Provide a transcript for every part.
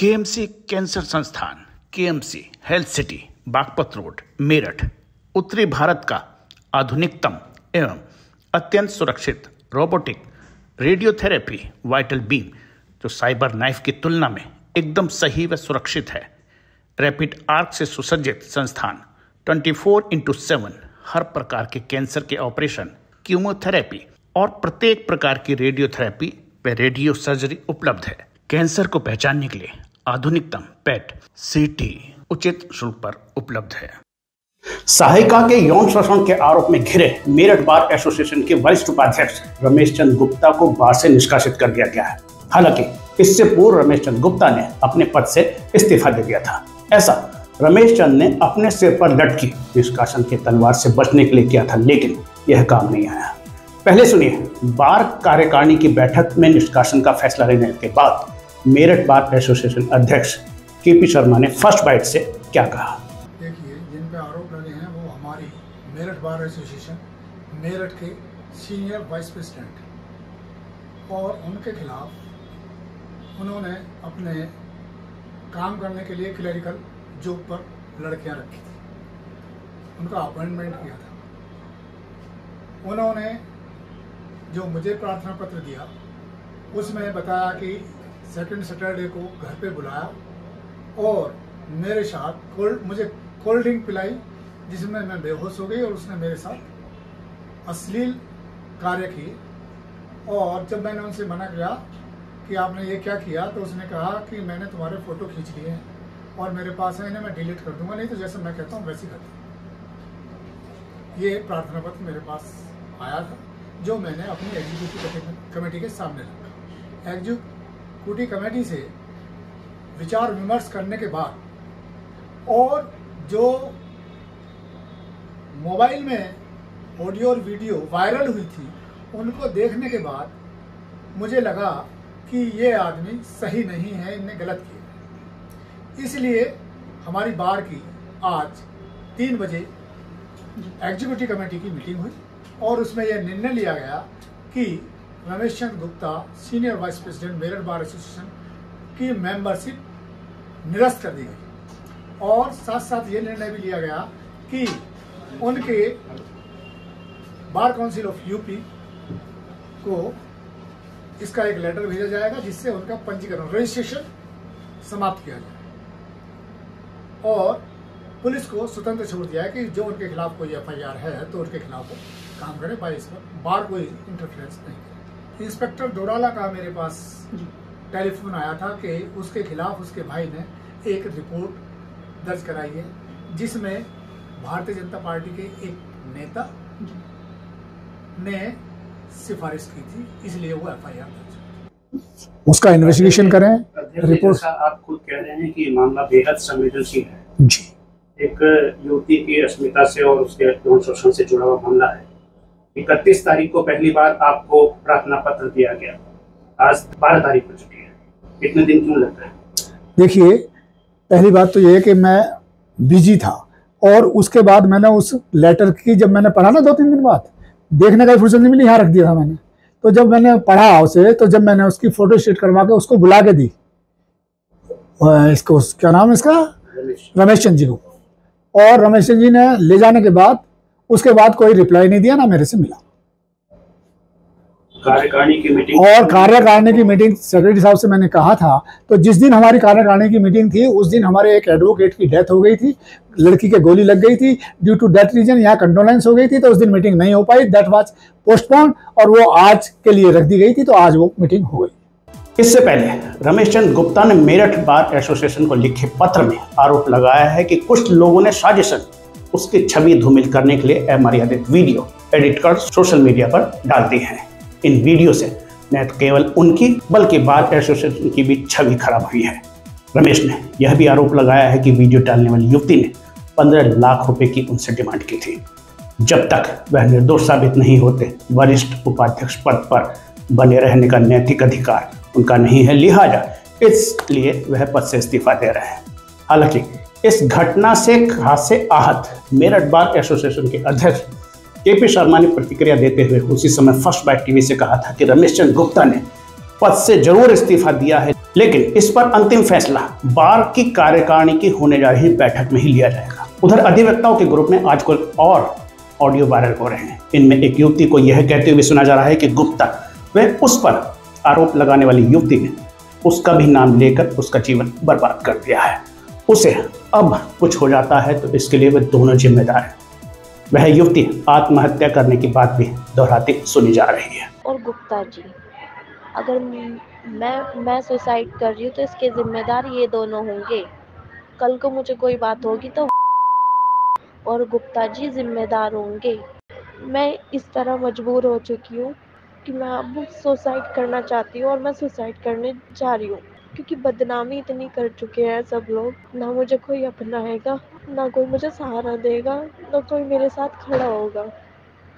KMC cancer संस्थान, KMC health city, Baghpat road, Meerut, उत्तरी भारत का आधुनिकतम एवं अत्यंत सुरक्षित रोबोटिक रेडियोथेरेपी वाइटल बीम, जो साइबर नाइफ की तुलना में एकदम सही व सुरक्षित है, रैपिड आर्क से सुसज्जित संस्थान 24/7 हर प्रकार के कैंसर के ऑपरेशन, कीमोथेरेपी और प्रत्येक प्रकार की रेडियोथेरेपी व रेडियो सर्जरी उपलब्ध है। कैंसर को पहचानने के लिए आधुनिकतम पेट सीटी उचित शुल्क पर उपलब्ध है। सहायिका के यौन शोषण के आरोप में घिरे मेरठ बार एसोसिएशन के वरिष्ठ उपाध्यक्ष रमेश चंद्र गुप्ता को बार से निष्कासित कर दिया गया है। हालांकि इससे पूर्व रमेश चंद्र गुप्ता ने अपने पद से इस्तीफा दे दिया था। ऐसा रमेश चंद्र ने अपने सिर पर लटकी निष्कासन के तलवार से बचने के लिए किया था, लेकिन यह काम नहीं आया। पहले सुनिए बार कार्यकारिणी की बैठक में निष्कासन का फैसला लेने के बाद मेरठ बार एसोसिएशन अध्यक्ष केपी शर्मा ने फर्स्ट बाइट से क्या कहा। देखिए, जिन पे आरोप लगे हैं वो हमारी मेरठ बार एसोसिएशन मेरठ के सीनियर वाइस प्रेसिडेंट और उनके खिलाफ उन्होंने अपने काम करने के लिए क्लरिकल जॉब पर लड़कियां रखी थी, उनका अपॉइंटमेंट किया था। उन्होंने जो मुझे प्रार्थना पत्र दिया उसमें बताया कि सेकंड सैटरडे को घर पे बुलाया और मेरे साथ मुझे कोल्ड ड्रिंक पिलाई, जिसमें मैं बेहोश हो गई और उसने मेरे साथ अश्लील कार्य किए। और जब मैंने उनसे मना किया कि आपने ये क्या किया, तो उसने कहा कि मैंने तुम्हारे फ़ोटो खींच लिए हैं और मेरे पास है, इन्हें मैं डिलीट कर दूंगा, नहीं तो जैसे मैं कहता हूँ वैसे कर दूँ। ये प्रार्थना पत्र मेरे पास आया था जो मैंने अपनी एग्जीक्यूटिव कमेटी के सामने रखा। एग्जीक्यूटिव कमेटी से विचार विमर्श करने के बाद और जो मोबाइल में ऑडियो और वीडियो वायरल हुई थी उनको देखने के बाद मुझे लगा कि ये आदमी सही नहीं है, इनने गलत किया। इसलिए हमारी बार की आज 3 बजे एग्जीक्यूटिव कमेटी की मीटिंग हुई और उसमें यह निर्णय लिया गया कि Ramesh Chandra Gupta senior vice president Meerut bar association की मेंबरशिप निरस्त कर दी गई और साथ साथ ये निर्णय भी लिया गया कि उनके बार काउंसिल ऑफ यूपी को इसका एक लेटर भेजा जाएगा जिससे उनका पंजीकरण रजिस्ट्रेशन समाप्त किया जाए और पुलिस को स्वतंत्र छूट दिया है कि जो उनके खिलाफ कोई एफआईआर है तो उनके खिलाफ काम करें, बार कोई इंटरफेरेंस नहीं करें। इंस्पेक्टर दौराला का मेरे पास टेलीफोन आया था कि उसके खिलाफ उसके भाई ने एक रिपोर्ट दर्ज कराई है जिसमें भारतीय जनता पार्टी के एक नेता ने सिफारिश की थी, इसलिए वो एफआईआर दर्ज, उसका इन्वेस्टिगेशन करें। रिपोर्ट आप खुद कह रहे हैं कि मामला बेहद संवेदनशील है जी। एक युवती की अस्मिता से और उसके यौन शोषण से जुड़ा हुआ मामला है। 31 तारीख को पहली बार आपको प्रार्थना पत्र दिया गया, आज 12 तारीख हो चुकी है, इतने दिन क्यों लग रहे? देखिए, पहली बात तो ये है कि मैं बिजी था और उसके बाद मैंने उस लेटर की जब मैंने पढ़ा ना 2-3 दिन बाद, देखने का फुर्सत नहीं मिली, यहाँ रख दिया था मैंने। तो जब मैंने पढ़ा उसे, तो जब मैंने उसकी फोटो स्टेट करवा के उसको बुला के दी, इसको क्या नाम है इसका, रमेश चंद्र जी को, और रमेश चंद्र जी ने ले जाने के बाद उसके बाद कोई रिप्लाई नहीं दिया, ना मेरे से मिला। कार्यकारिणी की मीटिंग और कार्यकारिणी की मीटिंग सेक्रेटरी साहब से मैंने कहा था, तो जिस दिन हमारी कार्यकारिणी की मीटिंग थी उस दिन हमारे एक एडवोकेट की डेथ हो गई थी, लड़की के गोली लग गई थी, ड्यू टू डेथ रीजन यहाँ कंडोलेंस हो गई थी, तो उस दिन मीटिंग नहीं हो पाई, दैट वाज पोस्टपोन और वो आज के लिए रख दी गई थी, तो आज वो मीटिंग हो गई। इससे पहले रमेश चंद्र गुप्ता ने मेरठ बार एसोसिएशन को लिखे पत्र में आरोप लगाया है कि कुछ लोगों ने साजिश उसकी छवि धूमिल करने के लिए अमर्यादित वीडियो एडिट कर सोशल मीडिया पर डालती हैं। इन वीडियो से न केवल उनकी बल्कि बार एसोसिएशन की भी छवि खराब हुई है। रमेश ने यह भी आरोप लगाया है कि वीडियो डालने वाली युवती ने 15 लाख रुपए की उनसे डिमांड की थी। जब तक वह निर्दोष साबित नहीं होते वरिष्ठ उपाध्यक्ष पद पर बने रहने का नैतिक अधिकार उनका नहीं है, लिहाजा इसलिए वह पद से इस्तीफा दे रहे हैं। हालांकि इस घटना से खासे आहत मेरठ बार एसोसिएशन के अध्यक्ष केपी शर्मा ने प्रतिक्रिया देते हुए उसी समय फर्स्ट बाइट टीवी से कहा था कि रमेश चंद्र गुप्ता ने पद से जरूर इस्तीफा दिया है। लेकिन इस पर अंतिम फैसला बार की कार्यकारिणी की होने जा रही बैठक में ही लिया जाएगा। उधर अधिवक्ताओं के ग्रुप में आजकल और ऑडियो वायरल हो रहे हैं। इनमें एक युवती को यह कहते हुए सुना जा रहा है कि गुप्ता वे उस पर आरोप लगाने वाली युवती ने उसका भी नाम लेकर उसका जीवन बर्बाद कर दिया है। उसे अब कुछ हो जाता है तो इसके लिए वे दोनों जिम्मेदार हैं। वह युवती आत्महत्या करने की बात भी दोहराती सुनी जा रही है। और गुप्ता जी, अगर मैं सुसाइड कर रही हूँ तो इसके जिम्मेदार ये दोनों होंगे। कल को मुझे कोई बात होगी तो और गुप्ता जी जिम्मेदार होंगे। मैं इस तरह मजबूर हो चुकी हूँ कि मैं अब सुसाइड करना चाहती हूँ और मैं सुसाइड करने जा रही हूँ, क्योंकि बदनामी इतनी कर चुके हैं सब लोग। ना मुझे कोई अपनाएगा, ना कोई मुझे सहारा देगा, ना कोई मेरे साथ खड़ा होगा,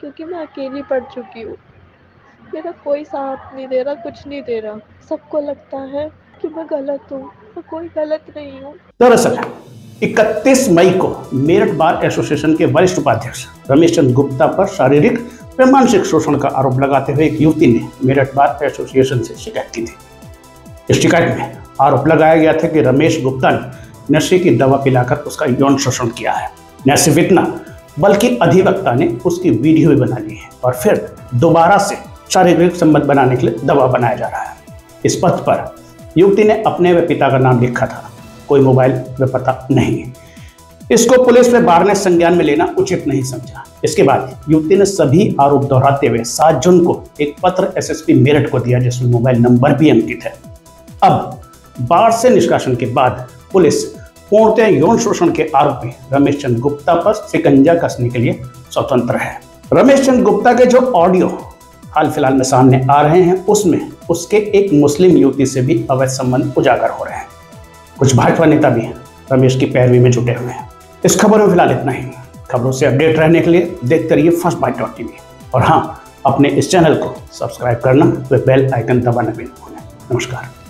क्योंकि मैं अकेली पड़ चुकी हूँ। मेरा कोई साथ नहीं दे रहा, कुछ नहीं दे रहा। सबको लगता है कि मैं गलत हूँ, मैं कोई गलत नहीं हूँ। दरअसल 31 मई को मेरठ बार एसोसिएशन के वरिष्ठ उपाध्यक्ष रमेश चंद्र गुप्ता पर शारीरिक व मानसिक शोषण का आरोप लगाते हुए एक युवती ने मेरठ बार एसोसिएशन से शिकायत की थी। इस शिकायत में आरोप लगाया गया था कि रमेश गुप्ता ने नशे की दवा पिलाकर उसका यौन शोषण किया है। न सिर्फ इतना बल्कि अधिवक्ता ने उसकी वीडियो भी बना ली है और फिर दोबारा से शारीरिक संबंध बनाने के लिए दबाव बनाया जा रहा है। इस पत्र पर युवती ने अपने व पिता का नाम लिखा था, कोई मोबाइल व पता नहीं। इसको पुलिस व बार ने संज्ञान में लेना उचित नहीं समझा। इसके बाद युवती ने सभी आरोप दोहराते हुए 7 जून को एक पत्र एसएसपी मेरठ को दिया, जिसमें मोबाइल नंबर भी अंकित है। अब बार से निष्कासन के बाद पुलिस पूर्णतः यौन शोषण के आरोपी रमेश चंद्र गुप्ता पर शिकंजा कसने के लिए स्वतंत्र है। रमेश चंद्र गुप्ता के जो ऑडियो हाल फिलहाल में सामने आ रहे हैं, उसमें उसके एक मुस्लिम युवती से भी अवैध संबंध उजागर हो रहे हैं। कुछ भाजपा नेता भी रमेश की पैरवी में जुटे हुए हैं। इस खबर में फिलहाल इतना ही। खबरों से अपडेट रहने के लिए देखते रहिए फर्स्ट बाइट टीवी और हाँ, अपने इस चैनल को सब्सक्राइब करना व बेल आइकन दबाना भी न भूलें। नमस्कार।